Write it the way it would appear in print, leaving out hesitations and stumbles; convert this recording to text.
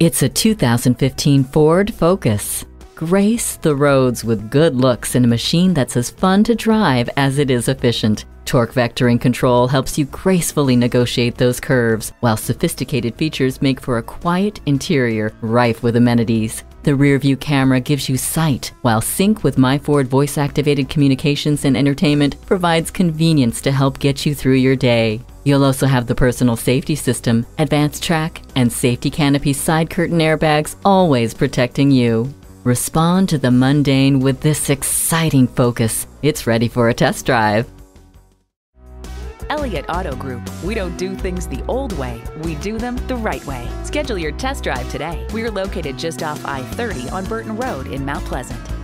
It's a 2015 Ford Focus. Grace the roads with good looks in a machine that's as fun to drive as it is efficient. Torque vectoring control helps you gracefully negotiate those curves, while sophisticated features make for a quiet interior rife with amenities. The rear-view camera gives you sight, while SYNC with MyFord voice-activated communications and entertainment provides convenience to help get you through your day. You'll also have the personal safety system, advanced track, and safety canopy side curtain airbags always protecting you. Respond to the mundane with this exciting Focus. It's ready for a test drive. Elliott Auto Group. We don't do things the old way, we do them the right way. Schedule your test drive today. We're located just off I-30 on Burton Road in Mount Pleasant.